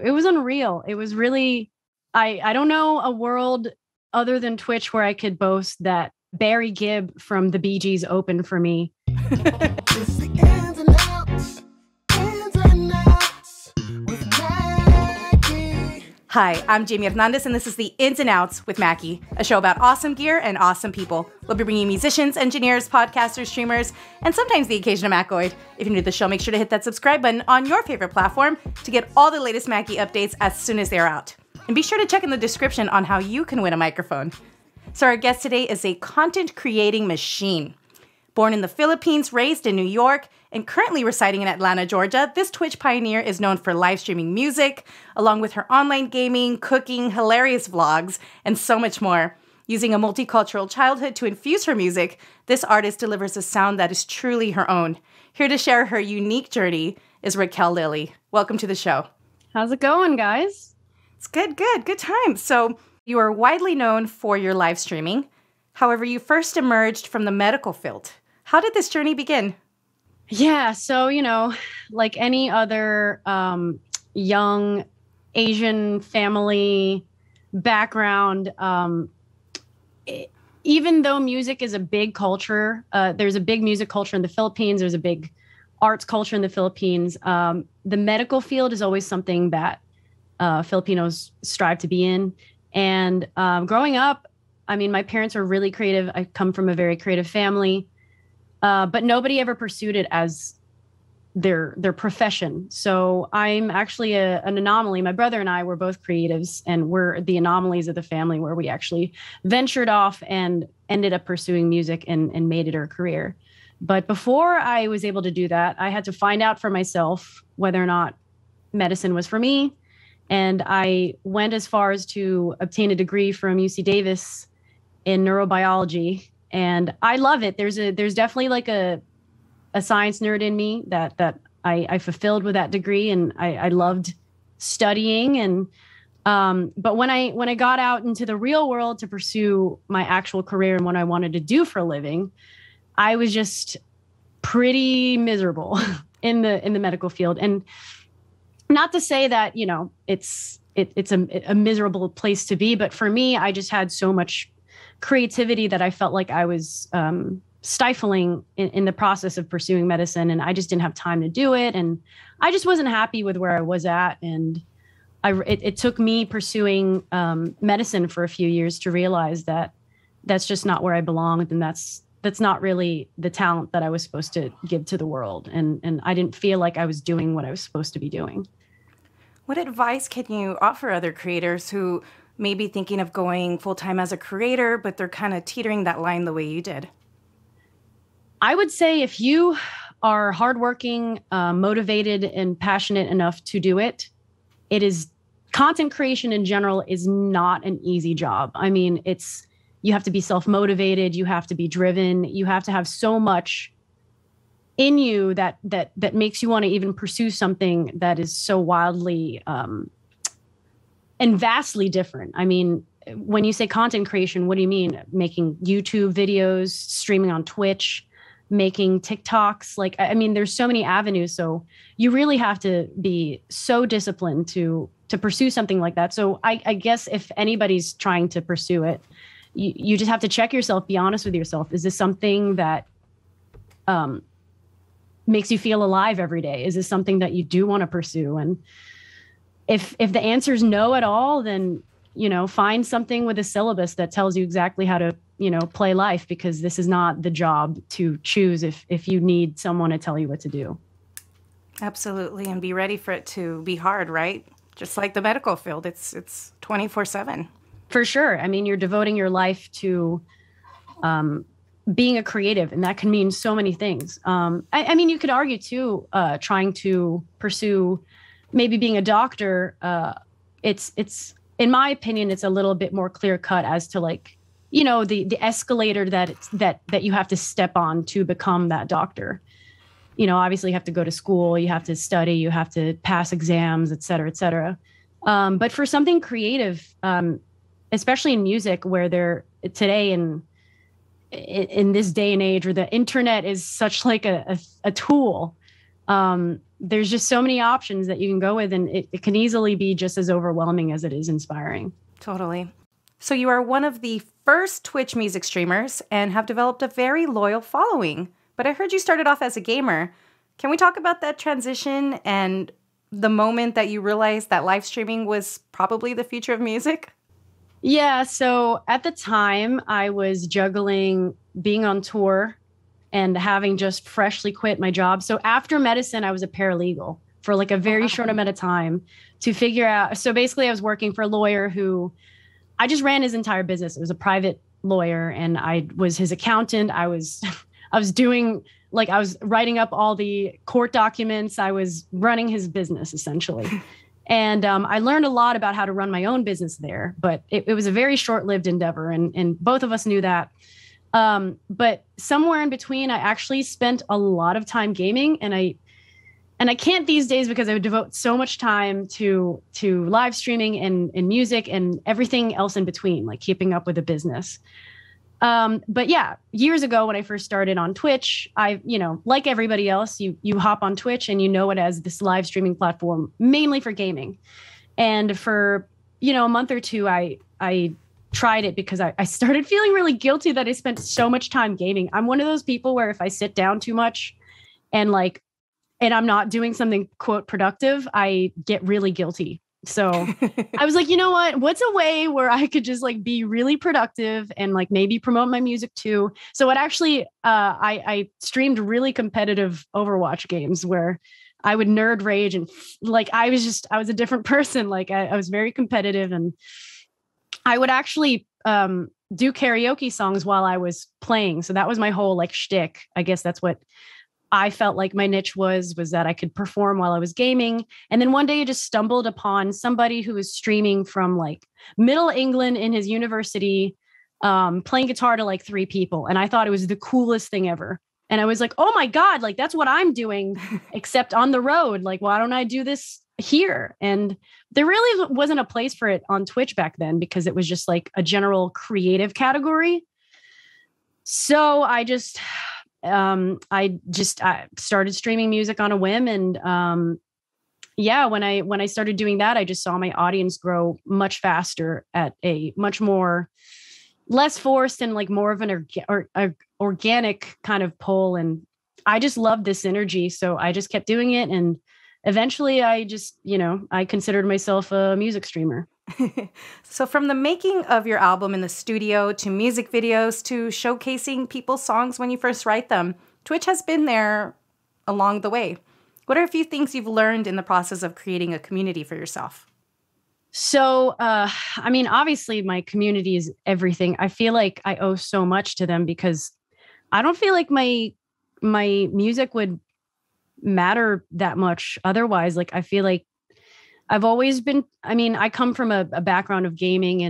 It was unreal. It was really, I don't know a world other than Twitch where I could boast that Barry Gibb from The Bee Gees opened for me. Hi, I'm Jamie Hernandez, and this is The Ins and Outs with Mackie, a show about awesome gear and awesome people. We'll be bringing musicians, engineers, podcasters, streamers, and sometimes the occasional Mackoid. If you're new to the show, make sure to hit that subscribe button on your favorite platform to get all the latest Mackie updates as soon as they're out. And be sure to check in the description on how you can win a microphone. So our guest today is a content-creating machine. Born in the Philippines, raised in New York, and currently residing in Atlanta, Georgia, this Twitch pioneer is known for live streaming music, along with her online gaming, cooking, hilarious vlogs, and so much more. Using a multicultural childhood to infuse her music, this artist delivers a sound that is truly her own. Here to share her unique journey is Raquel Lily. Welcome to the show. How's it going, guys? It's good time. So you are widely known for your live streaming. However, you first emerged from the medical field. How did this journey begin? Yeah, so, you know, like any other young Asian family background, even though music is a big culture, there's a big music culture in the Philippines, there's a big arts culture in the Philippines, the medical field is always something that Filipinos strive to be in. And growing up, I mean, my parents are really creative. I come from a very creative family. But nobody ever pursued it as their profession. So I'm actually an anomaly. My brother and I were both creatives, and we're the anomalies of the family where we actually ventured off and ended up pursuing music and made it our career. But before I was able to do that, I had to find out for myself whether or not medicine was for me. And I went as far as to obtain a degree from UC Davis in neurobiology. And I love it. There's definitely like a science nerd in me that I fulfilled with that degree, and I loved studying. And but when I got out into the real world to pursue my actual career and what I wanted to do for a living, I was just pretty miserable in the medical field. And not to say that, you know, it's a miserable place to be, but for me, I just had so much creativity that I felt like I was stifling in the process of pursuing medicine, and I just didn't have time to do it, and I just wasn't happy with where I was at. And it took me pursuing medicine for a few years to realize that that's just not where I belonged, and that's not really the talent that I was supposed to give to the world, and I didn't feel like I was doing what I was supposed to be doing. What advice can you offer other creators who maybe thinking of going full-time as a creator, but they're kind of teetering that line the way you did? I would say if you are hardworking, motivated, and passionate enough to do it, content creation in general is not an easy job. I mean, you have to be self-motivated, you have to be driven, you have to have so much in you that makes you want to even pursue something that is so wildly and vastly different. I mean, when you say content creation, what do you mean? Making YouTube videos, streaming on Twitch, making TikToks. Like, I mean, there's so many avenues. So you really have to be so disciplined to pursue something like that. So I guess if anybody's trying to pursue it, you just have to check yourself, be honest with yourself. Is this something that makes you feel alive every day? Is this something that you do want to pursue? And if the answer is no at all, then, you know, find something with a syllabus that tells you exactly how to, you know, play life, because this is not the job to choose if you need someone to tell you what to do. Absolutely. And be ready for it to be hard, right? Just like the medical field, it's 24/7. For sure. I mean, you're devoting your life to being a creative, and that can mean so many things. I mean, you could argue too, trying to pursue maybe being a doctor, it's in my opinion, it's a little bit more clear cut as to, like, you know, the escalator that you have to step on to become that doctor. You know, obviously you have to go to school, you have to study, you have to pass exams, et cetera, et cetera. But for something creative, especially in music, where they're today in this day and age where the internet is such like a tool, there's just so many options that you can go with, and it can easily be just as overwhelming as it is inspiring. Totally. So you are one of the first Twitch music streamers and have developed a very loyal following. But I heard you started off as a gamer. Can we talk about that transition and the moment that you realized that live streaming was probably the future of music? Yeah, so at the time I was juggling being on tour and having just freshly quit my job. So after medicine, I was a paralegal for like a very short amount of time to figure out. So basically I was working for a lawyer who I just ran his entire business. It was a private lawyer and I was his accountant. I was writing up all the court documents. I was running his business essentially. And I learned a lot about how to run my own business there, but it was a very short-lived endeavor, and both of us knew that. But somewhere in between, I actually spent a lot of time gaming, and I can't these days because I would devote so much time to live streaming and music and everything else in between, like keeping up with the business. But yeah, years ago when I first started on Twitch, like everybody else, you hop on Twitch and you know it as this live streaming platform, mainly for gaming. And for, a month or two, I tried it because I started feeling really guilty that I spent so much time gaming. I'm one of those people where if I sit down too much and I'm not doing something, quote, productive, I get really guilty. So I was like, you know what? What's a way where I could just like be really productive and like maybe promote my music too? So it actually, I streamed really competitive Overwatch games where I would nerd rage and like I was a different person. Like I was very competitive, and I would actually do karaoke songs while I was playing. So that was my whole like shtick. I guess that's what I felt like my niche was that I could perform while I was gaming. And then one day I just stumbled upon somebody who was streaming from like middle England in his university, playing guitar to like three people. And I thought it was the coolest thing ever. And I was like, oh my God, like that's what I'm doing, except on the road. Like, why don't I do this here? And there really wasn't a place for it on Twitch back then because it was just like a general creative category. So I started streaming music on a whim. And, when I started doing that, I just saw my audience grow much faster at a much less forced and like more of an organic kind of pull. And I just loved this energy. So I just kept doing it. And eventually I just, I considered myself a music streamer. So from the making of your album in the studio to music videos to showcasing people's songs when you first write them, Twitch has been there along the way. What are a few things you've learned in the process of creating a community for yourself? So, obviously my community is everything. I feel like I owe so much to them because I don't feel like my music would matter that much otherwise. Like I feel like I've always been, I come from a background of gaming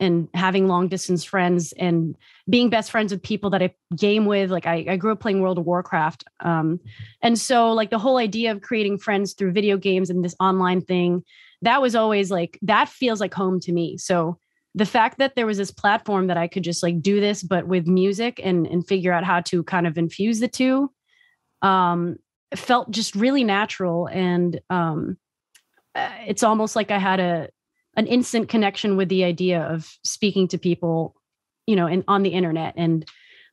and having long distance friends and being best friends with people that I game with. Like I grew up playing World of Warcraft. And so like the whole idea of creating friends through video games and this online thing, that was always like, that feels like home to me. So the fact that there was this platform that I could just like do this, but with music and figure out how to kind of infuse the two, felt just really natural. And, it's almost like I had an instant connection with the idea of speaking to people, and on the internet. And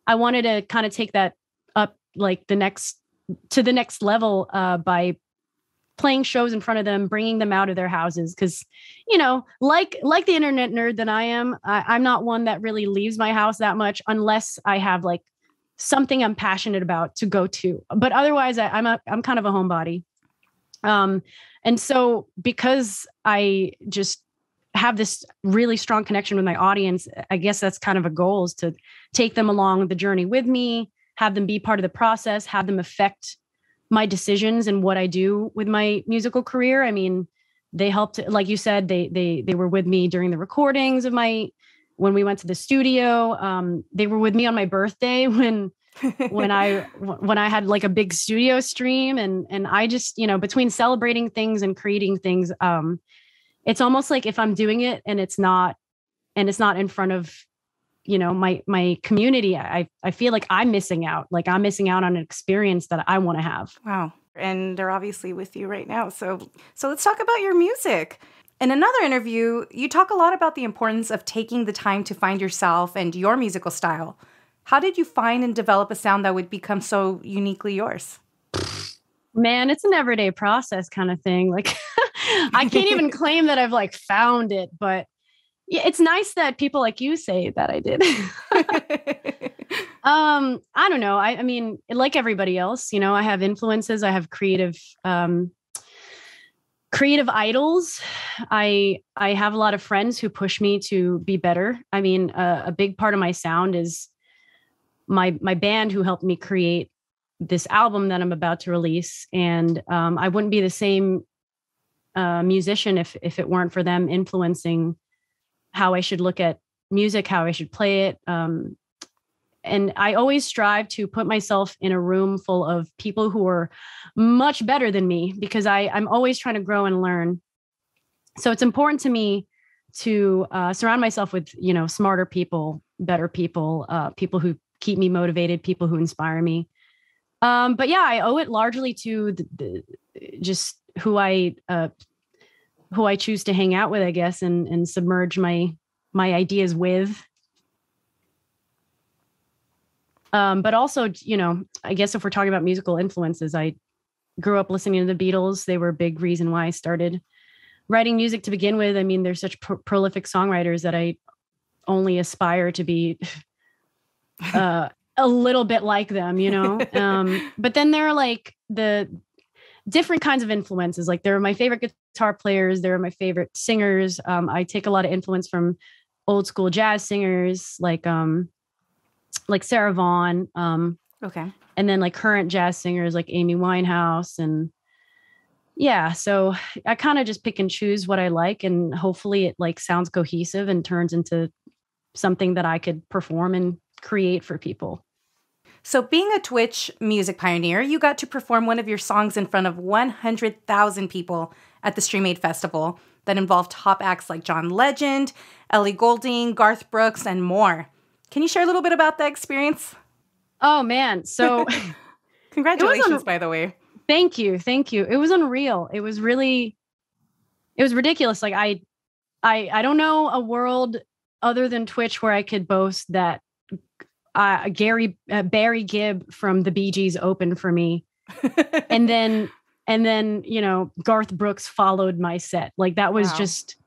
I wanted to kind of take that up like the next level by playing shows in front of them, bringing them out of their houses. Cause like the internet nerd that I am, I'm not one that really leaves my house that much unless I have like something I'm passionate about to go to. But otherwise I'm kind of a homebody. And so because I just have this really strong connection with my audience, I guess that's kind of a goal, is to take them along the journey with me, have them be part of the process, have them affect my decisions and what I do with my musical career. They helped, like you said, they were with me during the recordings of when we went to the studio. They were with me on my birthday when I had like a big studio stream, and I just, between celebrating things and creating things, it's almost like if I'm doing it and it's not in front of, my community, I feel like I'm missing out on an experience that I want to have. Wow. and they're obviously with you right now. So let's talk about your music. In another interview, you talk a lot about the importance of taking the time to find yourself and your musical style. How did you find and develop a sound that would become so uniquely yours? Man, it's an everyday process kind of thing. Like, I can't even claim that I've like found it, but yeah, it's nice that people like you say that I did. I don't know. I mean, like everybody else, you know, I have influences. I have creative idols. I have a lot of friends who push me to be better. I mean, a big part of my sound is my band who helped me create this album that I'm about to release. And I wouldn't be the same musician if it weren't for them influencing how I should look at music, how I should play it. And I always strive to put myself in a room full of people who are much better than me, because I'm always trying to grow and learn. So it's important to me to surround myself with, you know, smarter people, better people, people who keep me motivated, people who inspire me. But yeah, I owe it largely to just who I choose to hang out with, I guess, and submerge my ideas with. But also, you know, I guess if we're talking about musical influences, I grew up listening to the Beatles. They were a big reason why I started writing music to begin with. I mean, they're such prolific songwriters that I only aspire to be a little bit like them, you know? But then there are like the different kinds of influences. Like they're my favorite guitar players. They're my favorite singers. I take a lot of influence from old school jazz singers, like Sarah Vaughan. Okay. And then like current jazz singers like Amy Winehouse. And yeah, so I kind of just pick and choose what I like, and hopefully it like sounds cohesive and turns into something that I could perform and create for people. So being a Twitch music pioneer, you got to perform one of your songs in front of 100,000 people at the StreamAid Festival that involved top acts like John Legend, Ellie Golding, Garth Brooks, and more. Can you share a little bit about that experience? Oh, man. So congratulations, by the way. Thank you. Thank you. It was unreal. It was really, it was ridiculous. Like I don't know a world other than Twitch where I could boast that Barry Gibb from The Bee Gees opened for me. and then, you know, Garth Brooks followed my set. Like that was just,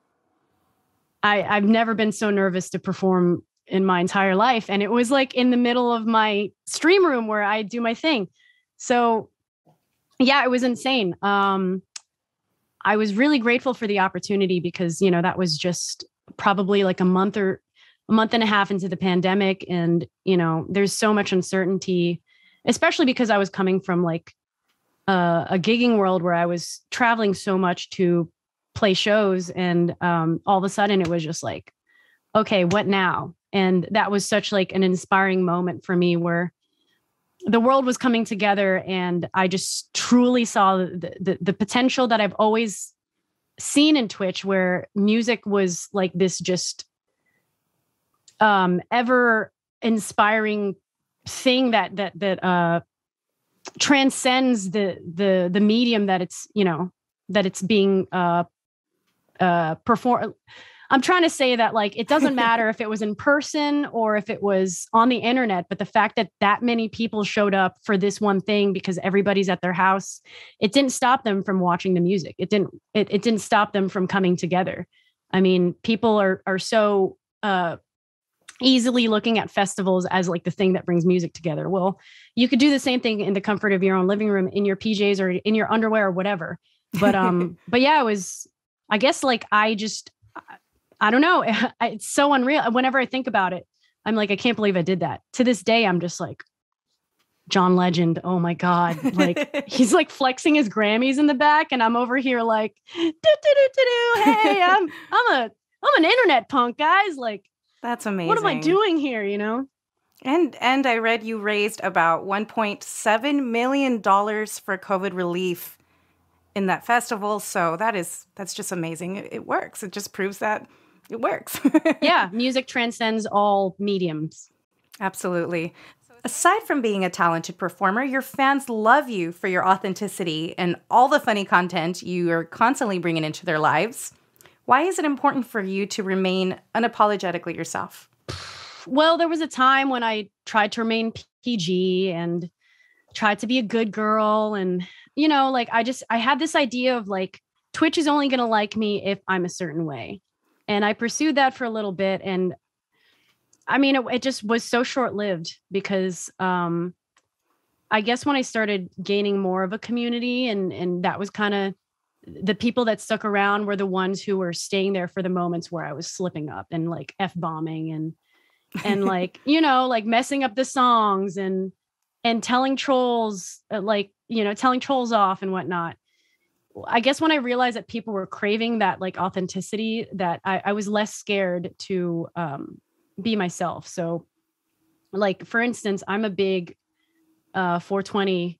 I've never been so nervous to perform in my entire life. And it was like in the middle of my stream room where I do my thing. So yeah, it was insane. I was really grateful for the opportunity because, you know, that was just probably like a month and a half into the pandemic. And, you know, there's so much uncertainty, especially because I was coming from like a gigging world where I was traveling so much to play shows. And all of a sudden it was just like, okay, what now? And that was such like an inspiring moment for me where the world was coming together, and I just truly saw the potential that I've always seen in Twitch, where music was like this just ever inspiring thing that transcends the medium that it's, you know, that it's being performed. I'm trying to say that like it doesn't matter if it was in person or if it was on the internet, but the fact that that many people showed up for this one thing because everybody's at their house, it didn't stop them from watching the music. It didn't stop them from coming together. I mean, people are so easily looking at festivals as like the thing that brings music together. Well, you could do the same thing in the comfort of your own living room, in your PJs or in your underwear or whatever. But but yeah, it was, I guess like I don't know. It's so unreal. Whenever I think about it, I'm like, I can't believe I did that. To this day, I'm just like, John Legend. Oh my God. Like he's like flexing his Grammys in the back. And I'm over here like, hey, I'm an internet punk, guys. Like, that's amazing. What am I doing here? You know? And I read you raised about $1.7 million for COVID relief in that festival. So that's just amazing. It works. It just proves that it works. Yeah, music transcends all mediums. Absolutely. Aside from being a talented performer, your fans love you for your authenticity and all the funny content you are constantly bringing into their lives. Why is it important for you to remain unapologetically yourself? Well, there was a time when I tried to remain PG and tried to be a good girl. And, you know, like I had this idea of like, Twitch is only going to like me if I'm a certain way. And I pursued that for a little bit. And I mean, it just was so short-lived because I guess when I started gaining more of a community and that was kind of the people that stuck around were the ones who were staying there for the moments where I was slipping up and like F-bombing and like, you know, like messing up the songs and telling trolls, like, you know, telling trolls off and whatnot. I guess when I realized that people were craving that like authenticity, that I was less scared to be myself. So like, for instance, I'm a big 420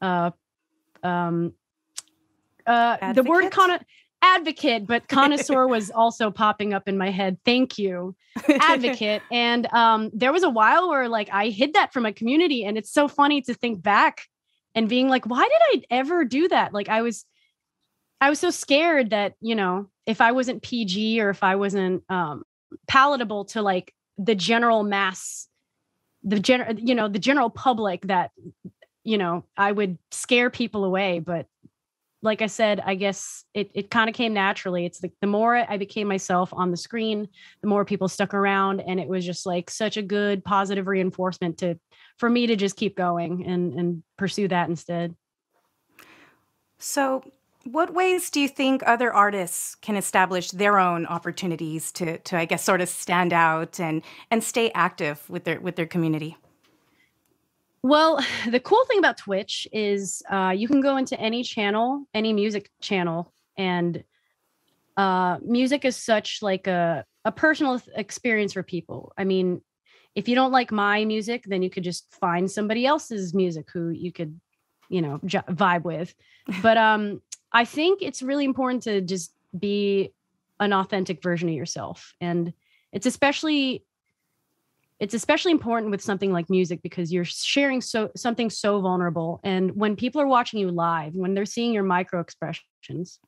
advocate? The word advocate, but connoisseur was also popping up in my head. Thank you. Advocate. And there was a while where like I hid that from my community. And it's so funny to think back and being like, why did I ever do that? Like I was so scared that, you know, if I wasn't PG or if I wasn't palatable to like the general mass, the general public, that, you know, I would scare people away. But like I said, I guess it kind of came naturally. It's like the more I became myself on the screen, the more people stuck around. And it was just like such a good positive reinforcement for me to just keep going and pursue that instead. So what ways do you think other artists can establish their own opportunities to I guess, sort of stand out and stay active with their community? Well, the cool thing about Twitch is you can go into any channel, any music channel, and music is such like a personal experience for people. I mean, if you don't like my music, then you could just find somebody else's music who you could, you know, vibe with. But I think it's really important to just be an authentic version of yourself. And it's especially important with something like music because you're sharing something so vulnerable. And when people are watching you live, when they're seeing your micro expressions,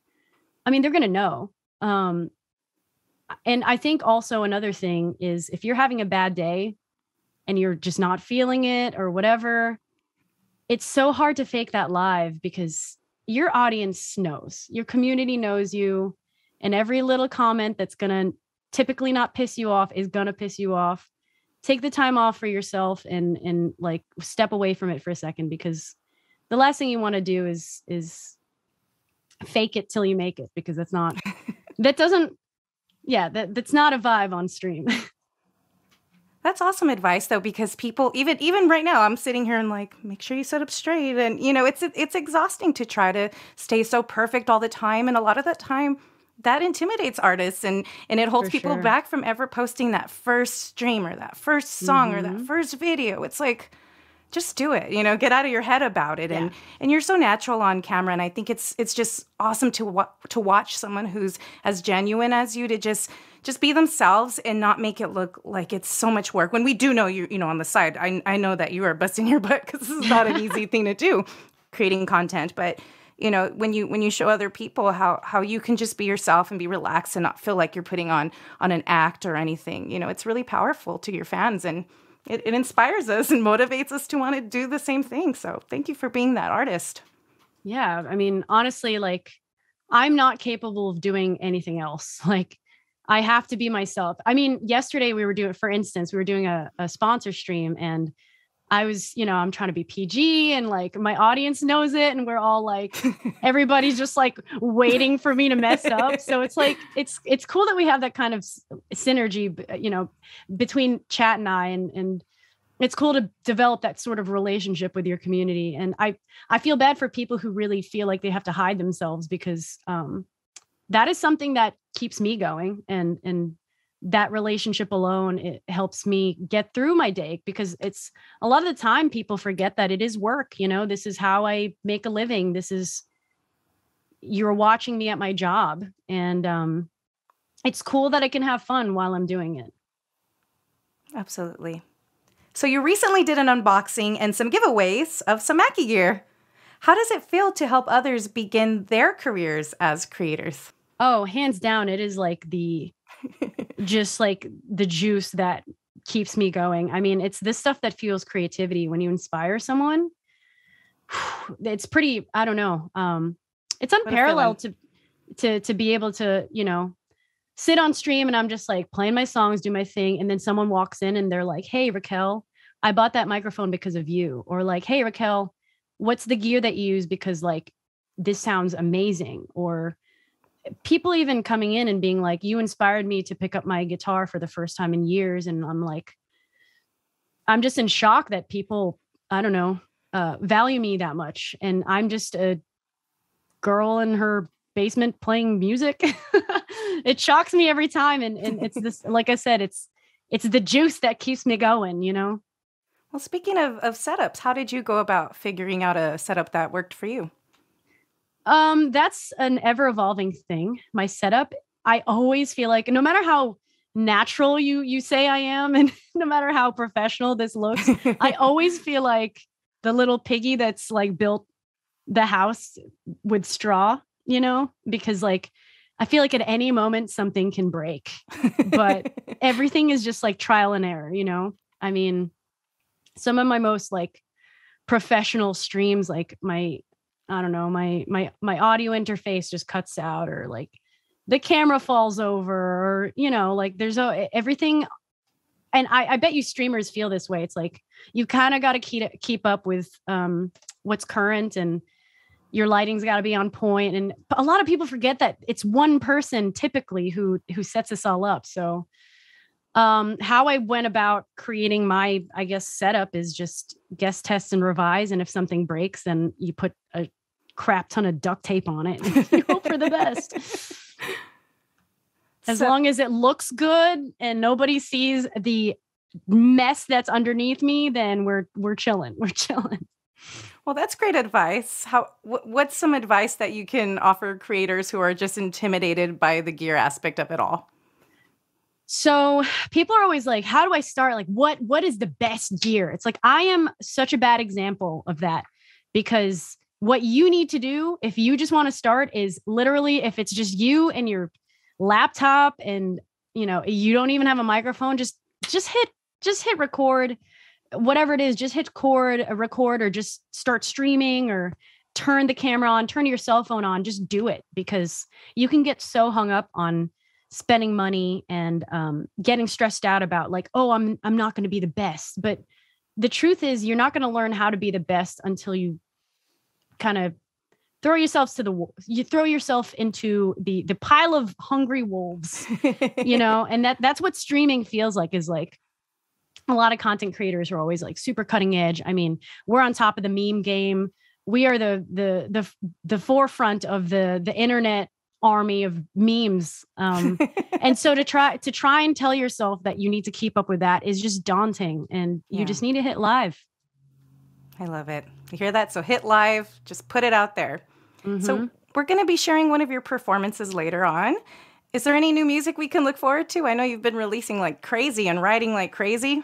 I mean, they're going to know. And I think also another thing is if you're having a bad day and you're just not feeling it or whatever, it's so hard to fake that live because your audience knows, your community knows you, and every little comment that's going to typically not piss you off is going to piss you off. Take the time off for yourself and like step away from it for a second, because the last thing you want to do is fake it till you make it, because that's not, that's not a vibe on stream. That's awesome advice though, because people, even right now, I'm sitting here and like, make sure you sit up straight. And you know, it's exhausting to try to stay so perfect all the time. And a lot of that time, that intimidates artists and it holds people back from ever posting that first stream or that first song or that first video. It's like, just do it, you know, get out of your head about it. Yeah. And you're so natural on camera. And I think it's just awesome to watch someone who's as genuine as you to just be themselves and not make it look like it's so much work. When we do know you know, on the side, I know that you are busting your butt because this is not an easy thing to do, creating content. But you know, when you show other people how you can just be yourself and be relaxed and not feel like you're putting on an act or anything, you know, it's really powerful to your fans, and it inspires us and motivates us to want to do the same thing. So thank you for being that artist. Yeah. I mean, honestly, like I'm not capable of doing anything else. Like I have to be myself. I mean, yesterday we were doing a sponsor stream, and I was, you know, I'm trying to be PG and like my audience knows it. And we're all like, everybody's just like waiting for me to mess up. So it's like, it's cool that we have that kind of synergy, you know, between chat and I, and it's cool to develop that sort of relationship with your community. And I feel bad for people who really feel like they have to hide themselves, because that is something that keeps me going. And that relationship alone, it helps me get through my day, because it's a lot of the time people forget that it is work. You know, this is how I make a living. This is, you're watching me at my job, and it's cool that I can have fun while I'm doing it. Absolutely. So you recently did an unboxing and some giveaways of some Mackie gear. How does it feel to help others begin their careers as creators? Oh, hands down, it is like the just like the juice that keeps me going. I mean, it's this stuff that fuels creativity. When you inspire someone, it's pretty, I don't know. It's unparalleled to be able to, you know, sit on stream and I'm just like playing my songs, do my thing. And then someone walks in and they're like, hey, Raquel, I bought that microphone because of you. Or like, hey, Raquel, what's the gear that you use? Because like, this sounds amazing. Or people even coming in and being like, you inspired me to pick up my guitar for the first time in years. And I'm like, I'm just in shock that people, I don't know, value me that much. And I'm just a girl in her basement playing music. It shocks me every time. And it's this, like I said, it's the juice that keeps me going, you know? Well, speaking of setups, how did you go about figuring out a setup that worked for you? That's an ever-evolving thing. My setup, I always feel like no matter how natural you say I am, and no matter how professional this looks, I always feel like the little piggy that's like built the house with straw, you know, because like, I feel like at any moment something can break, but everything is just like trial and error, you know? I mean, some of my most like professional streams, like my, I don't know, my audio interface just cuts out, or like the camera falls over, or, you know, like there's everything. And I bet you streamers feel this way. It's like, you kind of got to keep up with what's current, and your lighting's got to be on point. And a lot of people forget that it's one person typically who sets this all up. So how I went about creating my, I guess, setup is just guess, test, and revise. And if something breaks, then you put a crap ton of duct tape on it. You hope for the best. As long as it looks good and nobody sees the mess that's underneath me, then we're chilling. We're chilling. Well, that's great advice. What's some advice that you can offer creators who are just intimidated by the gear aspect of it all? So people are always like, how do I start? Like, what is the best gear? It's like, I am such a bad example of that, because what you need to do if you just want to start is literally, if it's just you and your laptop and, you know, you don't even have a microphone, just hit record. Whatever it is, just hit record, or just start streaming, or turn the camera on, turn your cell phone on, just do it, because you can get so hung up on spending money and getting stressed out about like, oh, I'm not going to be the best. But the truth is, you're not going to learn how to be the best until you kind of throw yourself into the pile of hungry wolves, you know? And that's what streaming feels like, is like, a lot of content creators are always like super cutting edge. I mean, we're on top of the meme game. We are the forefront of the internet army of memes. And so to try and tell yourself that you need to keep up with that is just daunting, and you just need to hit live. I love it. You hear that? So hit live, just put it out there. Mm-hmm. So we're going to be sharing one of your performances later on. Is there any new music we can look forward to? I know you've been releasing like crazy and writing like crazy.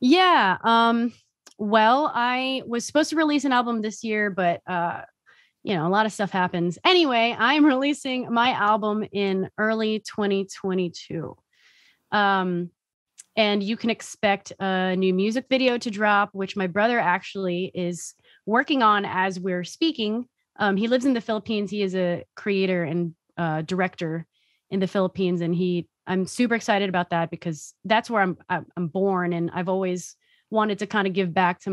Yeah. Well, I was supposed to release an album this year, but, you know, a lot of stuff happens. Anyway, I'm releasing my album in early 2022. And you can expect a new music video to drop, which my brother actually is working on as we're speaking. He lives in the Philippines. He is a creator and director in the Philippines. And I'm super excited about that, because that's where I'm born. And I've always wanted to kind of give back to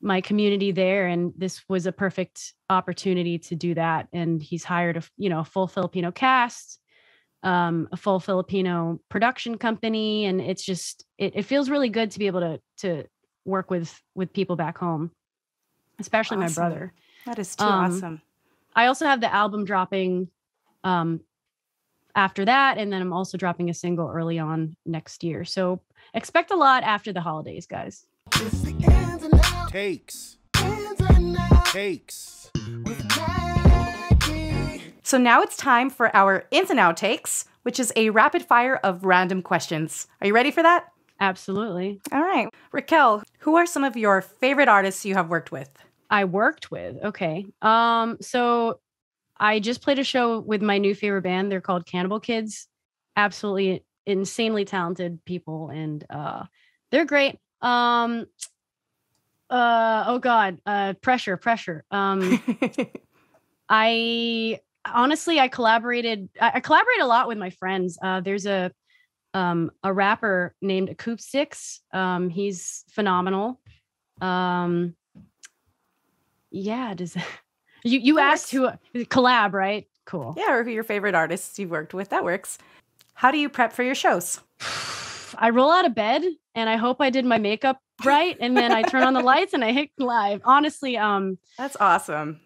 my community there. And this was a perfect opportunity to do that. And he's hired a full Filipino cast, a full Filipino production company. And it's just, it feels really good to be able to work with people back home, especially awesome. My brother. That is too awesome. I also have the album dropping after that, and then I'm also dropping a single early on next year. So expect a lot after the holidays, guys. Takes. So now it's time for our ins and out takes, which is a rapid fire of random questions. Are you ready for that? Absolutely. All right. Raquel, who are some of your favorite artists you have worked with? I worked with. Okay. So I just played a show with my new favorite band. They're called Cannibal Kids. Absolutely insanely talented people. And they're great. Oh God. Pressure. I collaborate a lot with my friends. There's a rapper named Acoustix. He's phenomenal. Yeah. You asked who collab, right? Cool. Yeah. Or who your favorite artists you've worked with. That works. How do you prep for your shows? I roll out of bed and I hope I did my makeup right. And then I turn on the lights and I hit live. Honestly. That's awesome.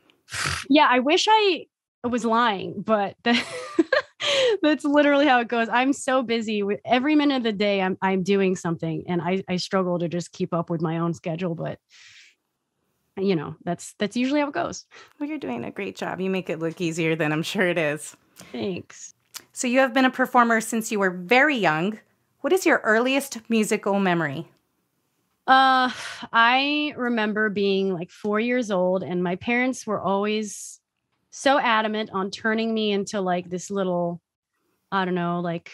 Yeah. I wish I was lying, but that's literally how it goes. I'm so busy with every minute of the day. I'm doing something, and I struggle to just keep up with my own schedule, but you know, that's usually how it goes. Well, you're doing a great job. You make it look easier than I'm sure it is. Thanks. So you have been a performer since you were very young. What is your earliest musical memory? I remember being like 4 years old, and my parents were always so adamant on turning me into like this little, I don't know, like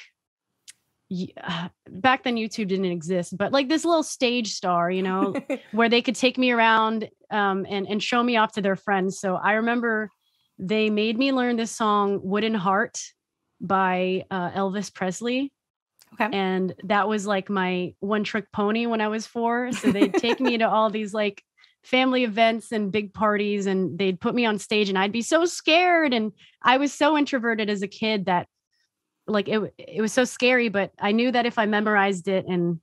back then YouTube didn't exist, but like this little stage star, you know, where they could take me around and show me off to their friends. So I remember they made me learn this song Wooden Heart by Elvis Presley. Okay. And that was like my one trick pony when I was 4. So they'd take me to all these like family events and big parties, and they'd put me on stage and I'd be so scared. And I was so introverted as a kid that like, it was so scary, but I knew that if I memorized it and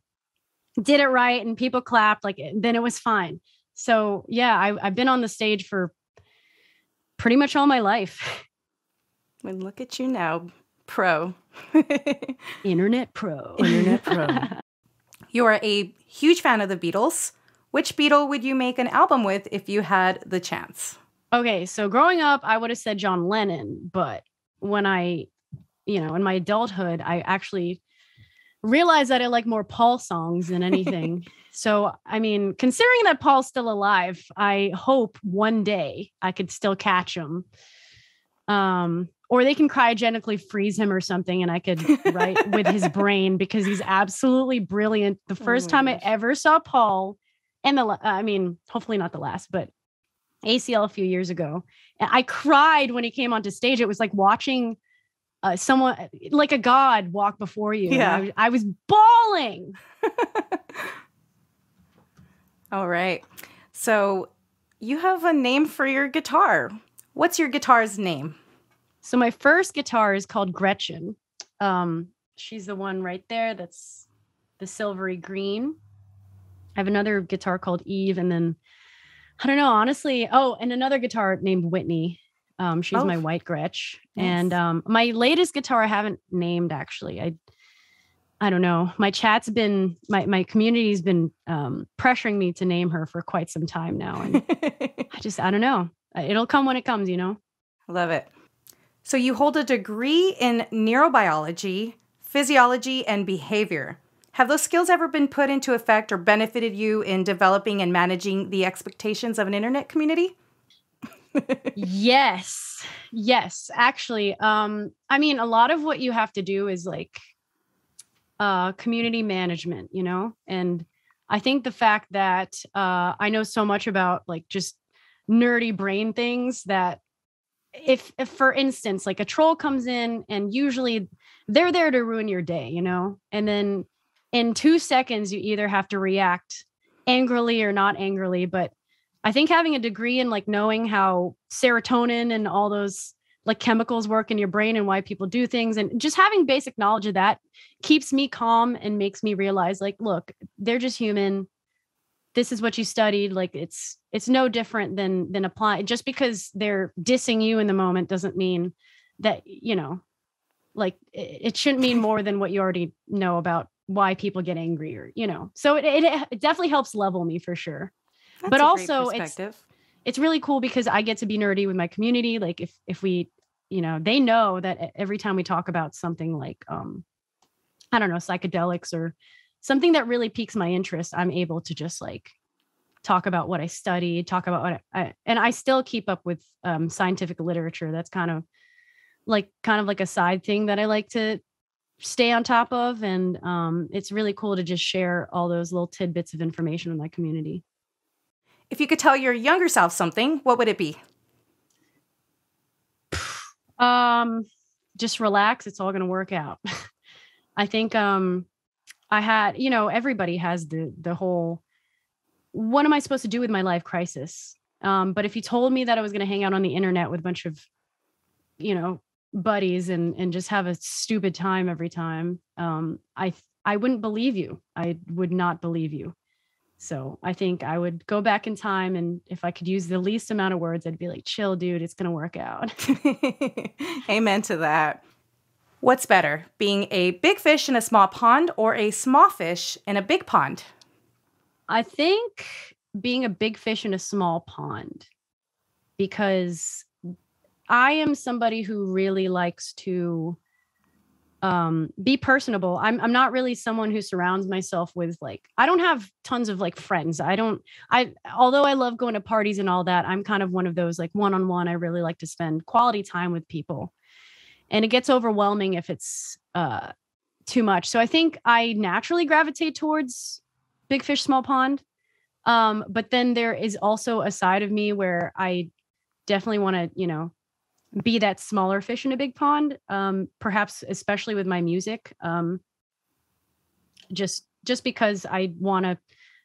did it right and people clapped, like, then it was fine. So yeah, I've been on the stage for pretty much all my life. Well, look at you now, pro. Internet pro. You are a huge fan of the Beatles. Which Beatle would you make an album with if you had the chance? Okay, so growing up, I would have said John Lennon, but when I, you know, in my adulthood, I actually realized that I like more Paul songs than anything. So, I mean, considering that Paul's still alive, I hope one day I could still catch him. Or they can cryogenically freeze him or something, and I could write with his brain because he's absolutely brilliant. The first time I ever saw Paul, and hopefully not the last, but ACL a few years ago. And I cried when he came onto stage. It was like watching someone like a god walk before you. Yeah. I was bawling. All right. So you have a name for your guitar. What's your guitar's name? So my first guitar is called Gretchen. She's the one right there. That's the silvery green. I have another guitar called Eve, and then I don't know, honestly. Oh, and another guitar named Whitney. She's my white Gretsch. Yes. And my latest guitar I haven't named actually. I don't know. My chat's been my community's been pressuring me to name her for quite some time now, and I don't know. It'll come when it comes, you know. I love it. So you hold a degree in neurobiology, physiology, and behavior. Have those skills ever been put into effect or benefited you in developing and managing the expectations of an internet community? Yes, actually. I mean, a lot of what you have to do is like community management, you know? And I think the fact that I know so much about like just nerdy brain things that if for instance, like a troll comes in and usually they're there to ruin your day, you know? And then in 2 seconds, you either have to react angrily or not angrily. But I think having a degree in like knowing how serotonin and all those like chemicals work in your brain and why people do things, and just having basic knowledge of that keeps me calm and makes me realize like, look, they're just human. This is what you studied. Like it's no different than applying. Just because they're dissing you in the moment doesn't mean that, you know, like it shouldn't mean more than what you already know about why people get angry, or, you know, so it definitely helps level me for sure. That's but also it's really cool because I get to be nerdy with my community. Like if we, you know, they know that every time we talk about something like, I don't know, psychedelics or something that really piques my interest, I'm able to just like talk about what I studied, talk about what I still keep up with scientific literature. That's kind of like a side thing that I like to stay on top of. And it's really cool to just share all those little tidbits of information with my community. If you could tell your younger self something, what would it be? Just relax. It's all going to work out. I think I had, you know, everybody has the whole, what am I supposed to do with my life crisis? But if you told me that I was going to hang out on the internet with a bunch of, you know, buddies and just have a stupid time every time, I wouldn't believe you. I would not believe you. So I think I would go back in time, and if I could use the least amount of words, I'd be like, chill, dude, it's going to work out. Amen to that. What's better, being a big fish in a small pond or a small fish in a big pond? I think being a big fish in a small pond, because I am somebody who really likes to be personable. I'm not really someone who surrounds myself with like, I don't have tons of like friends. Although I love going to parties and all that, I'm kind of one of those like one-on-one. I really like to spend quality time with people, and it gets overwhelming if it's too much. So I think I naturally gravitate towards big fish, small pond. But then there is also a side of me where I definitely want to, you know, be that smaller fish in a big pond, perhaps especially with my music, just because I want to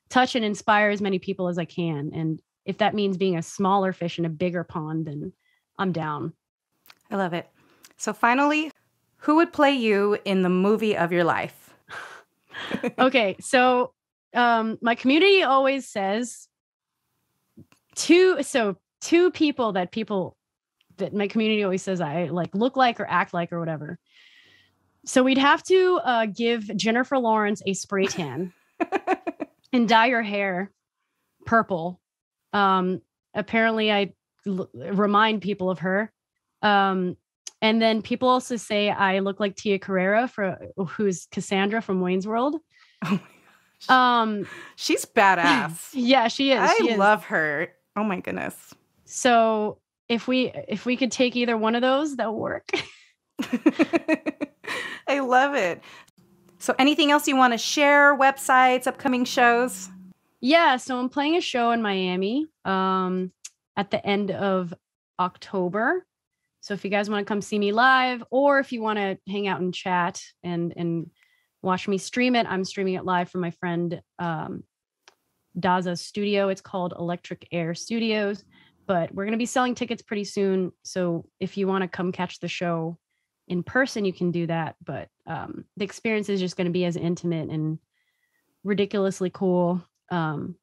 touch and inspire as many people as I can. And if that means being a smaller fish in a bigger pond, then I'm down. I love it. So finally, who would play you in the movie of your life? Okay, so my community always says two people that my community always says I like look like or act like or whatever. So we'd have to give Jennifer Lawrence a spray tan and dye her hair purple. Apparently I remind people of her. And then people also say I look like Tia Carrera, who's Cassandra from Wayne's World. Oh my gosh. She's badass. Yeah, she is. I love her. Oh my goodness. So if we could take either one of those, that'll work. I love it. So anything else you want to share? Websites, upcoming shows? Yeah. So I'm playing a show in Miami at the end of October. So if you guys want to come see me live, or if you want to hang out and chat and watch me stream it, I'm streaming it live from my friend Daza's studio. It's called Electric Air Studios. But we're going to be selling tickets pretty soon. So if you want to come catch the show in person, you can do that. But the experience is just going to be as intimate and ridiculously cool on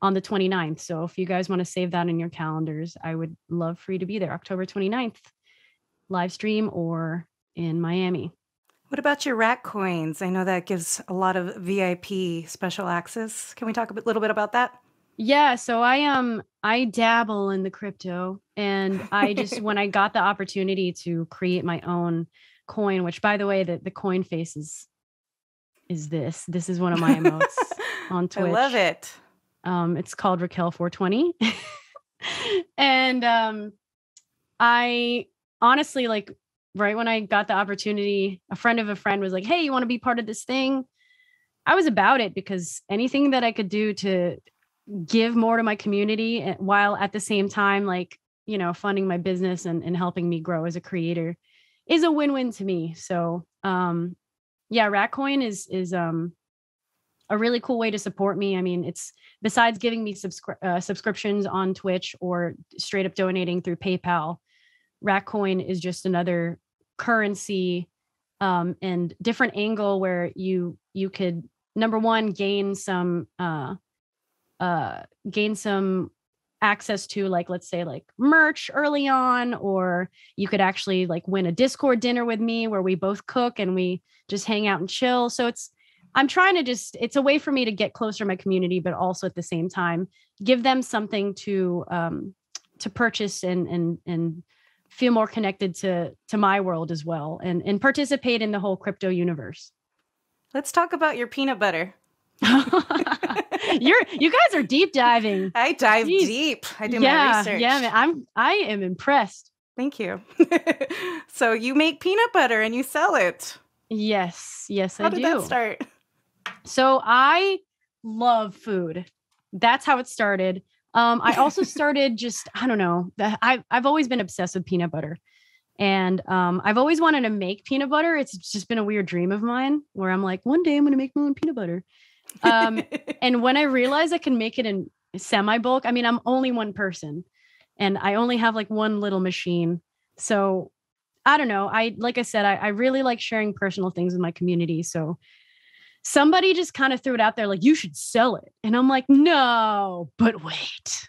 the 29th. So if you guys want to save that in your calendars, I would love for you to be there. October 29th, live stream or in Miami. What about your rat coins? I know that gives a lot of VIP special access. Can we talk a little bit about that? Yeah, so I dabble in the crypto, and I just when I got the opportunity to create my own coin, which by the way, the coin face is this. This is one of my emotes on Twitch. I love it. It's called Raquel420. And I honestly, like right when I got the opportunity, a friend of a friend was like, "Hey, you want to be part of this thing?" I was about it because anything that I could do to give more to my community while at the same time, like, you know, funding my business and helping me grow as a creator is a win-win to me. So, yeah, Ratcoin is a really cool way to support me. I mean, it's besides giving me subscriptions on Twitch or straight up donating through PayPal, Ratcoin is just another currency, and different angle where you could, number one, gain some access to, like, let's say, like merch early on, or you could actually like win a Discord dinner with me where we both cook and we just hang out and chill. So it's a way for me to get closer to my community, but also at the same time, give them something to purchase and feel more connected to my world as well, and participate in the whole crypto universe. Let's talk about your peanut butter. You guys are deep diving. I dive deep. I do my research. Yeah, man, I am impressed. Thank you. So you make peanut butter and you sell it. Yes, I do. How did that start? So I love food. That's how it started. I also started just, I don't know. I've always been obsessed with peanut butter. And I've always wanted to make peanut butter. It's just been a weird dream of mine where I'm like, one day I'm going to make my own peanut butter. And when I realized I can make it in semi-bulk, I mean, I'm only one person and I only have like one little machine. So I don't know. Like I said, I really like sharing personal things with my community. So somebody just kind of threw it out there, like, you should sell it. And I'm like, no, but wait.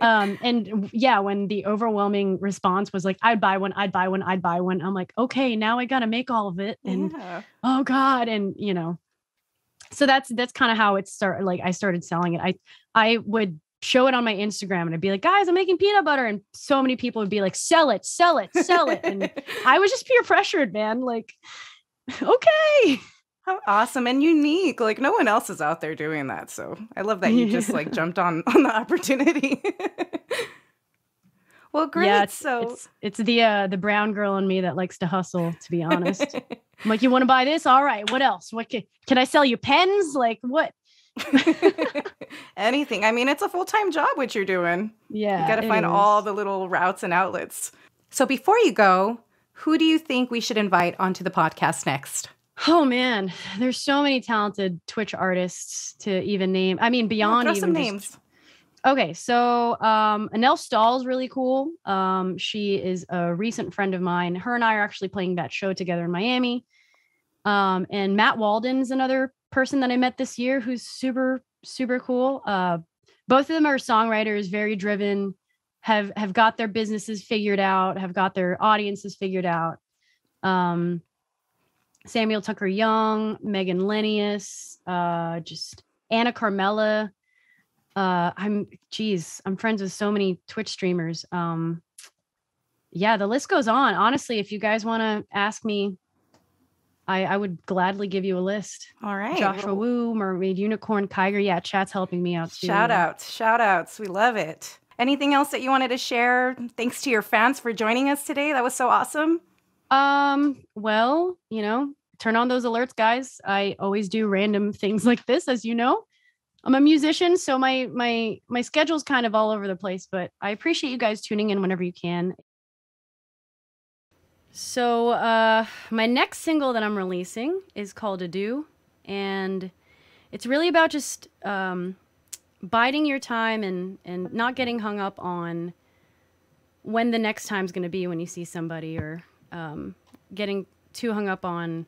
And yeah, when the overwhelming response was like, I'd buy one. I'm like, okay, now I got to make all of it. And oh God. And you know, so that's kind of how it started. Like I started selling it. I would show it on my Instagram and I'd be like, guys, I'm making peanut butter. And so many people would be like, sell it. And I was just peer pressured, man. Like, okay. How awesome and unique. Like no one else is out there doing that. So I love that you just like jumped on the opportunity. Well, great. Yeah, it's the brown girl in me that likes to hustle, to be honest. I'm like, you want to buy this? All right. What else? What can I sell you? Pens? Like what? Anything. I mean, it's a full-time job what you're doing. Yeah. You got to find all the little routes and outlets. So before you go, who do you think we should invite onto the podcast next? Oh man, there's so many talented Twitch artists to even name. I mean, beyond even some names. Okay, so Anel Stahl's really cool. She is a recent friend of mine. Her and I are actually playing that show together in Miami. And Matt Walden's another person that I met this year who's super, super cool. Both of them are songwriters, very driven, have got their businesses figured out, have got their audiences figured out. Samuel Tucker Young, Megan Lenius, just Anna Carmella. I'm friends with so many Twitch streamers. Yeah, the list goes on. Honestly, if you guys want to ask me, I would gladly give you a list. All right. Joshua Wu, Mermaid Unicorn, Kyger. Yeah, chat's helping me out too. Shout outs. We love it. Anything else that you wanted to share? Thanks to your fans for joining us today. That was so awesome. Well, you know, turn on those alerts, guys. I always do random things like this, as you know. I'm a musician, so my schedule's kind of all over the place, but I appreciate you guys tuning in whenever you can. So, my next single that I'm releasing is called Adieu, and it's really about just biding your time and not getting hung up on when the next time's going to be when you see somebody, or getting too hung up on,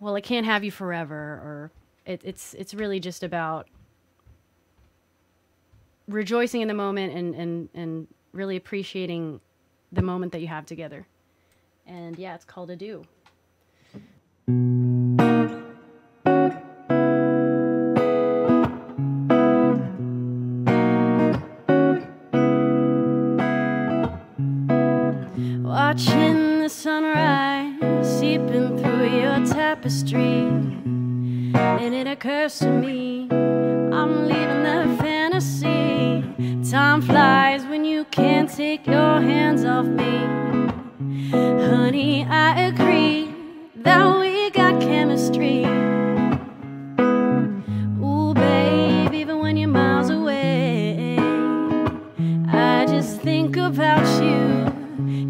well, I can't have you forever, or it's really just about rejoicing in the moment and really appreciating the moment that you have together. And yeah, it's called Adieu. Watching the sunrise seeping through your tapestry, and it occurs to me I'm leaving the fantasy. Time flies when you can't take your hands off me. Honey, I agree that we got chemistry. Ooh, babe, even when you're miles away, I just think about you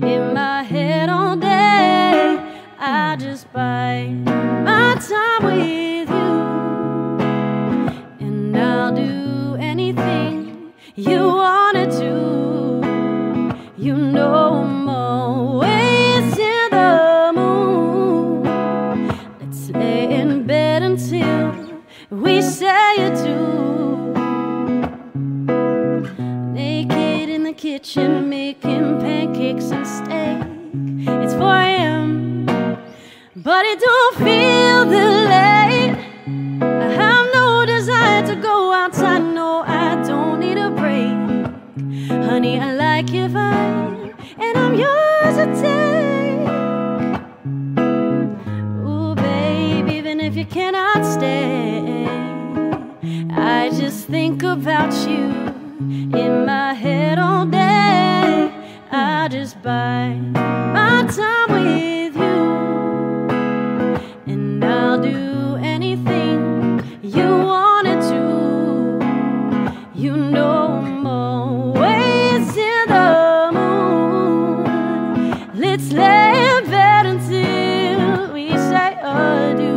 in my head all day. I just bide my time with you, and I'll do anything you wanna do. You know I'm always in the mood. Let's lay in bed until we say you do. Naked in the kitchen making pancakes and steak. It's 4 a.m. but it don't feel that late. I have no desire to go outside. No, I don't need a break. Honey, I like your vibe, and I'm yours to take. Ooh, baby, by my time with you, and I'll do anything you wanted to. You know I'm always in the mood. Let's lay in bed until we say adieu.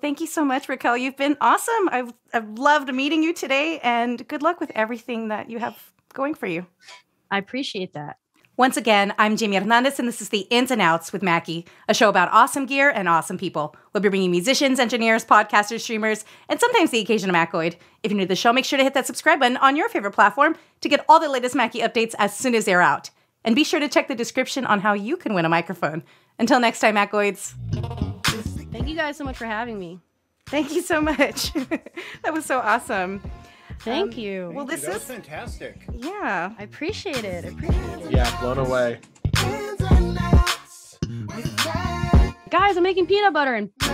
Thank you so much, Raquel. You've been awesome. I've loved meeting you today, and good luck with everything that you have going for you. I appreciate that. Once again, I'm Jamie Hernandez, and this is The Ins and Outs with Mackie, a show about awesome gear and awesome people. We'll be bringing musicians, engineers, podcasters, streamers, and sometimes the occasional Mackoid. If you're new to the show, make sure to hit that subscribe button on your favorite platform to get all the latest Mackie updates as soon as they're out. And be sure to check the description on how you can win a microphone. Until next time, Mackoids. Thank you guys so much for having me. Thank you so much. That was so awesome. Thank you. Well, this is fantastic. Yeah. I appreciate it. I appreciate it. Yeah, blown away. Guys, I'm making peanut butter and